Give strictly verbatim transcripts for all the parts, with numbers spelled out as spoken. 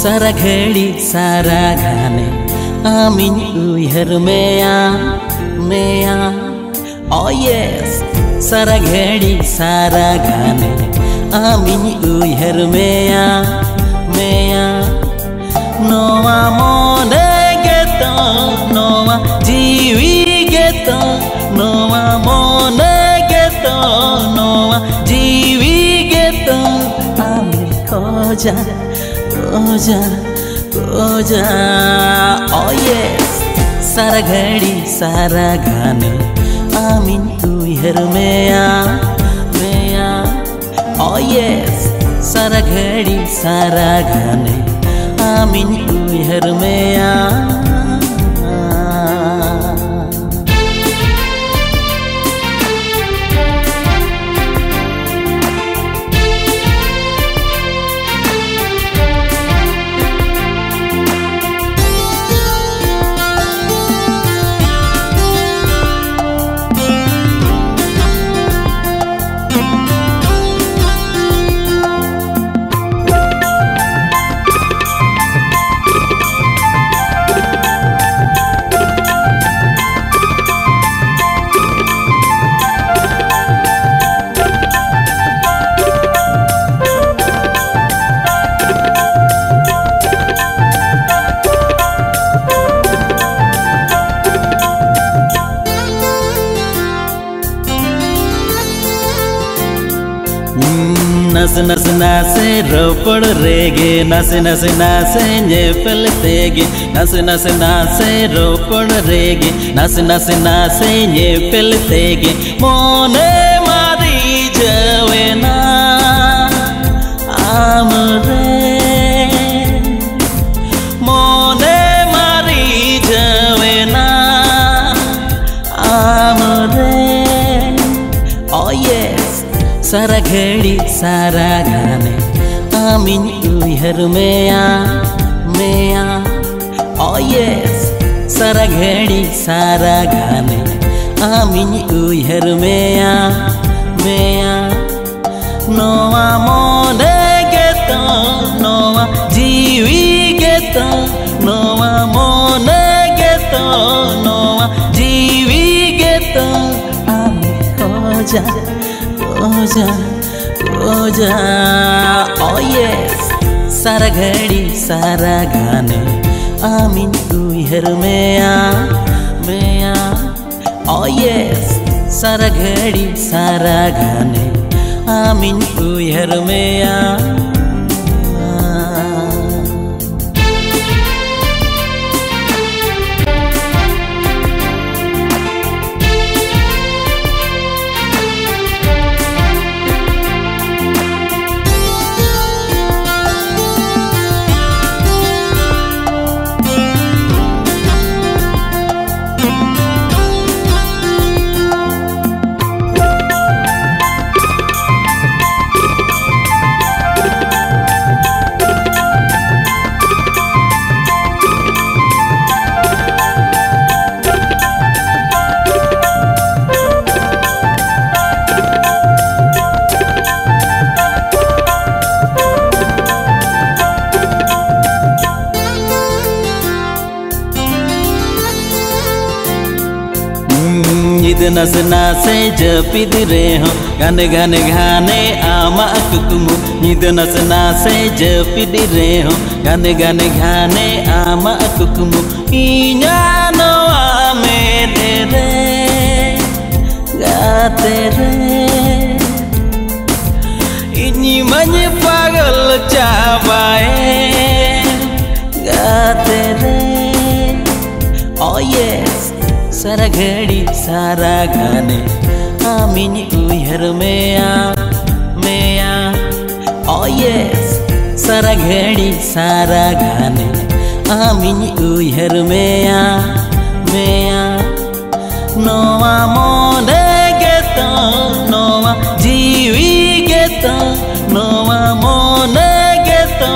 सारा घड़ी सारा घाने आमिन उइहर मेया मेया ओ यस। सारा घड़ी सारा घाने आमिन उइहर मेया मेया नोवा मोने गेतो नोवा जीवी गेतो नोवा मोने गेतो नोवा जीवी गेतो आमिन खोजा खोजा खोजा ओ यस। सारा घड़ी सारा गाने आमिन उइहर मेया मेया ओ यस। सारा घड़ी सारा गाने आमिन उइहर मेया नस नस नासे रोपड़ रेगे नस नस नासे जेपल तेगे नस नस नासे रोपड़ रेगे नस नस नासे जेपल तेगे मोने मारी जवे ना आमरे मोने मारी जवे ना आमरे ओ यस। सारा घड़ी सारा गाने आमिन उइहर मेया मेया ओ यस। सारा घड़ी सारा गाने आमिन उइहर मेया मेया नोवा मोने गेतो नोवा जीवी गेतो नोवा मोने गेतो नोवा जीवी गेतो आमिन खोजा खोजा खोजा ओ यस। सारा घड़ी सारा गाने आमिन उइहर मेया मेया ओ यस। सारा घड़ी सारा गाने आमिन उइहर मेया नस नासे जपित रे हो घन घन घाने आमा कुकुम निद नस नासे जपित रे हो घन घन घाने आमा कुकुम इनो आमे तेरे गाते रे इनी मन पागल चाबाए सारा घड़ी सारा गाने आमीन उइहर मेया मेया ओ यस सारा घड़ी सारा गाने आमीन उइहर मेया मेया नोवा मोने गेता नोवा जीवी गेता नोवा मोने गेता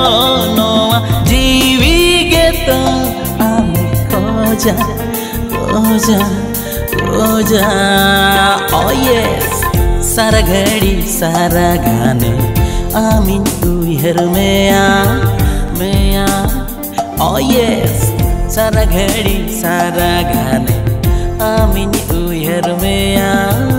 नोवा जीवी गेता आमी खोजा ओजा ओजा ओ यस सारा घड़ी सारा गाने आमीन उइहर मेया मेया ओ यस सारा घड़ी सारा गाने आमीन उइहर मेया।